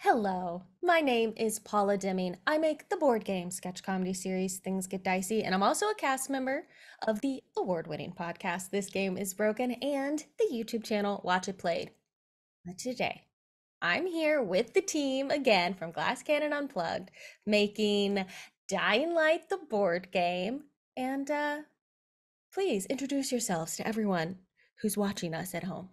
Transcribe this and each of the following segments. Hello, my name is Paula Deming. I make the board game sketch comedy series Things Get Dicey, and I'm also a cast member of the award-winning podcast This Game Is Broken and the YouTube channel Watch It Played. But today, I'm here with the team again from Glass Cannon Unplugged, making Dying Light the board game. And please introduce yourselves to everyone who's watching us at home.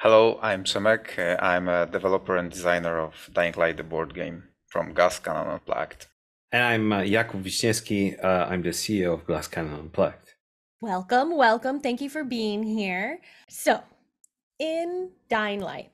Hello, I'm Przemek. I'm a developer and designer of Dying Light, the board game from Glass Cannon Unplugged. And I'm Jakub Wiśniewski. I'm the CEO of Glass Cannon Unplugged. Welcome, welcome. Thank you for being here. So, in Dying Light,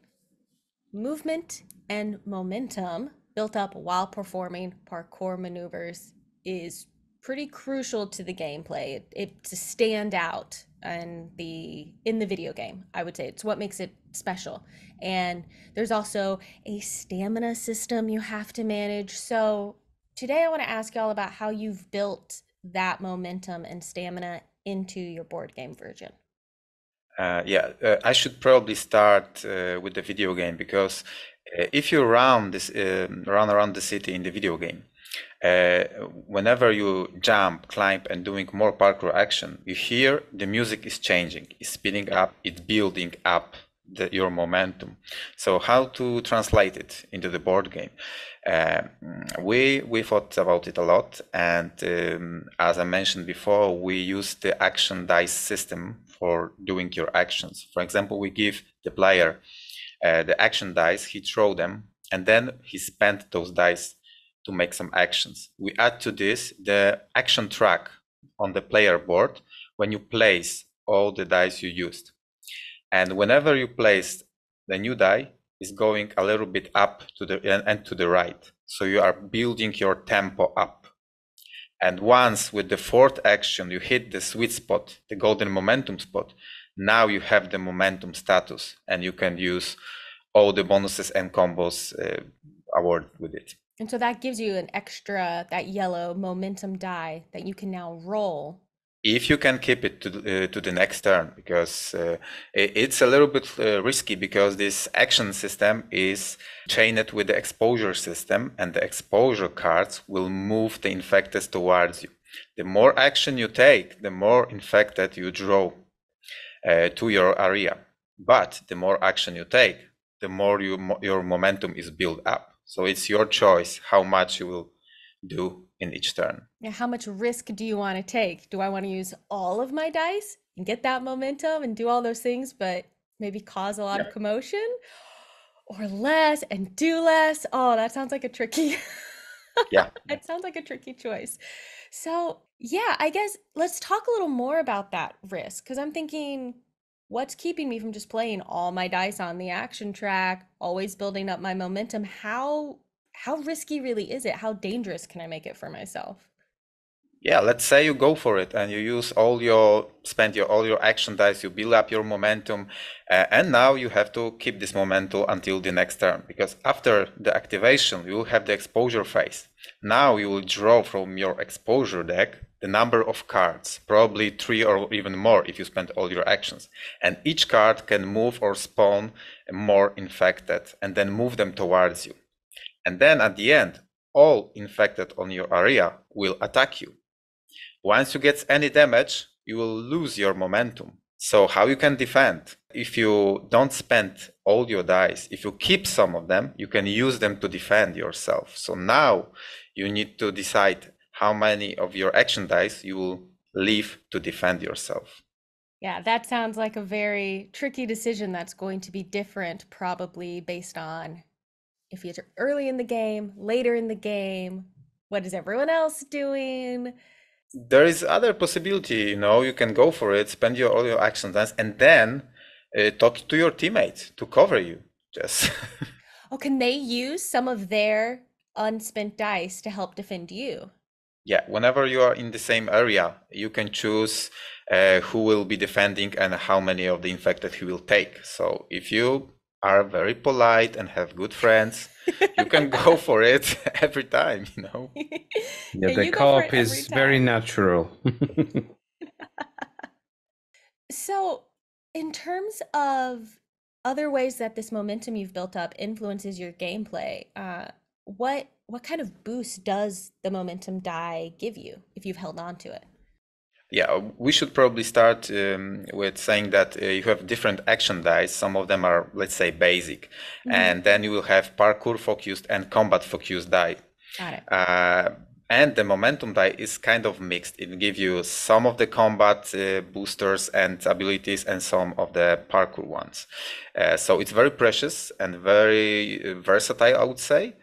movement and momentum built up while performing parkour maneuvers is pretty crucial to the gameplay. It's to stand out in the video game. I would say it's what makes it special. And there's also a stamina system you have to manage. So today I want to ask y'all about how you've built that momentum and stamina into your board game version. I should probably start with the video game, because if you run around the city in the video game, whenever you jump, climb, and doing more parkour action, you hear the music is changing, it's speeding up, it's building up your momentum. So how to translate it into the board game? We thought about it a lot, and as I mentioned before, we used the action dice system for doing your actions. For example, we give the player the action dice, he throws them, and then he spent those dice to make some actions. We add to this the action track on the player board when you place all the dice you used. And whenever you place the new die, it's going a little bit up to the and to the right. So you are building your tempo up. And once with the fourth action you hit the sweet spot, the golden momentum spot, now you have the momentum status and you can use all the bonuses and combos awarded with it. And so that gives you an extra, that yellow momentum die that you can now roll. If you can keep it to the next turn, because it's a little bit risky, because this action system is chained with the exposure system, and the exposure cards will move the infected towards you. The more action you take, the more infected you draw to your area. But the more action you take, the more your momentum is built up. So it's your choice how much you will do in each turn. Now, how much risk do you want to take? Do I want to use all of my dice and get that momentum and do all those things, but maybe cause a lot of commotion, or less and do less? Oh, that sounds like a tricky. Yeah. It sounds like a tricky choice. So yeah, I guess let's talk a little more about that risk, because I'm thinking, what's keeping me from just playing all my dice on the action track, always building up my momentum? How risky really is it? How dangerous can I make it for myself? Yeah, let's say you go for it and you use all your action dice, you build up your momentum, and now you have to keep this momentum until the next turn, because after the activation you will have the exposure phase. Now you will draw from your exposure deck the number of cards, probably 3 or even more if you spend all your actions. And each card can move or spawn more infected and then move them towards you. And then at the end, all infected on your area will attack you. Once you get any damage, you will lose your momentum. So how you can defend? If you don't spend all your dice, if you keep some of them, you can use them to defend yourself. So now you need to decide how many of your action dice you will leave to defend yourself. Yeah, that sounds like a very tricky decision that's going to be different, probably based on if you're early in the game, later in the game, what is everyone else doing? There is other possibility, you can go for it, spend all your action dice, and then talk to your teammates to cover you. Just. Oh, can they use some of their unspent dice to help defend you? Yeah, whenever you are in the same area, you can choose who will be defending and how many of the infected he will take. So if you are very polite and have good friends, you can go for it every time, Yeah, the co-op is very natural. So in terms of other ways that this momentum you've built up influences your gameplay. What kind of boost does the momentum die give you if you've held on to it? Yeah, we should probably start with saying that you have different action dice. Some of them are, let's say, basic. Mm-hmm. And then you will have parkour focused and combat focused die. Got it. And the momentum die is kind of mixed. It gives you some of the combat boosters and abilities and some of the parkour ones. So it's very precious and very versatile, I would say.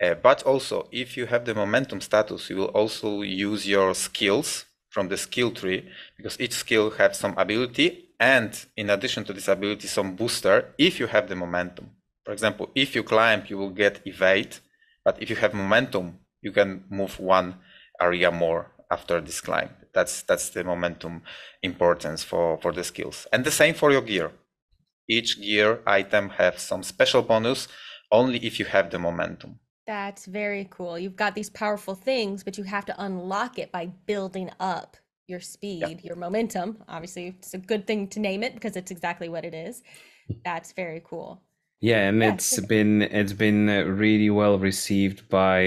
But also, if you have the momentum status, you will also use your skills from the skill tree, because each skill has some ability, and in addition to this ability, some booster if you have the momentum. For example, if you climb, you will get evade, but if you have momentum, you can move one area more after this climb. That's the momentum importance for the skills. And the same for your gear. Each gear item has some special bonus only if you have the momentum. That's very cool. You've got these powerful things, but you have to unlock it by building up your speed, your momentum. Obviously, it's a good thing to name it because it's exactly what it is. That's very cool. Yeah, and it's been really well received by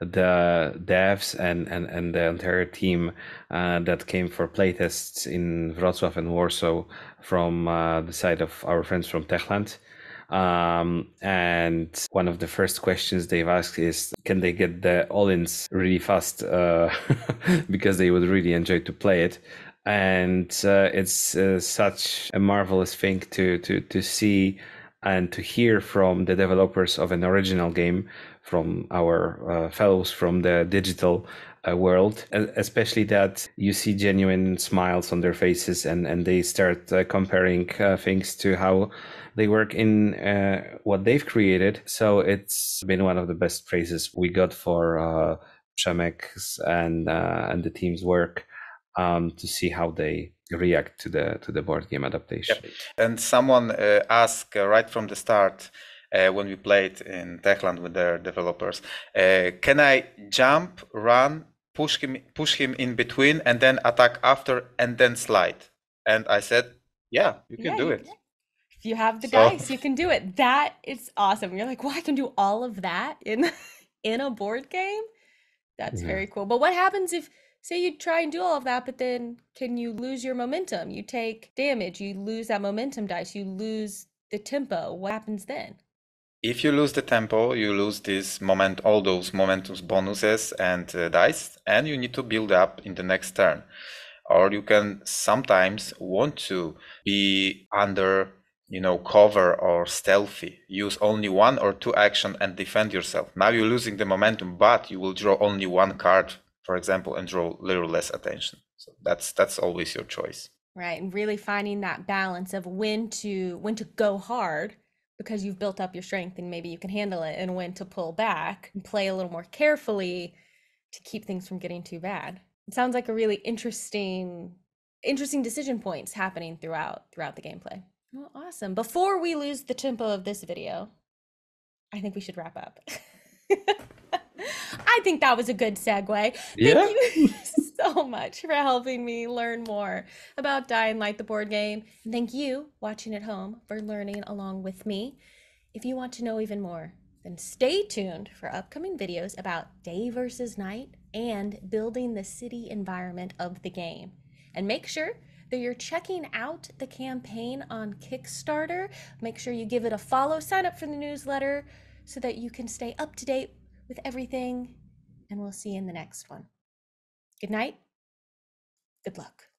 the devs and the entire team that came for playtests in Wrocław and Warsaw from the side of our friends from Techland. And one of the first questions they've asked is, can they get the all-ins really fast? Because they would really enjoy to play it. And it's such a marvelous thing to see and to hear from the developers of an original game, from our fellows from the digital world, especially that you see genuine smiles on their faces and they start comparing things to how they work in what they've created. So it's been one of the best praises we got for Przemek's and the team's work, to see how they react to the board game adaptation. Yep. And someone asked right from the start, when we played in Techland with their developers, can I jump, run, push him in between, and then attack after, and then slide? And I said, yeah, you can do it. Can. If you have the dice, you can do it. That is awesome. You're like, well, I can do all of that in a board game? That's very cool. But what happens if, say, you try and do all of that, but then can you lose your momentum? You take damage, you lose that momentum dice, you lose the tempo. What happens then? If you lose the tempo, you lose this moment, all those momentum bonuses and dice, and you need to build up in the next turn. Or you can sometimes want to be under, cover or stealthy. Use only one or two action and defend yourself. Now you're losing the momentum, but you will draw only one card, for example, and draw little less attention. So that's always your choice. Right, and really finding that balance of when to go hard, because you've built up your strength and maybe you can handle it, and when to pull back and play a little more carefully to keep things from getting too bad. It sounds like a really interesting decision points happening throughout the gameplay. Well, awesome. Before we lose the tempo of this video, I think we should wrap up. I think that was a good segue. Yeah. Thank you so much for helping me learn more about Dying Light, the board game. And thank you, watching at home, for learning along with me. If you want to know even more, then stay tuned for upcoming videos about day versus night and building the city environment of the game. And make sure that you're checking out the campaign on Kickstarter. Make sure you give it a follow, sign up for the newsletter so that you can stay up to date with everything, and we'll see you in the next one. Good night. Good luck.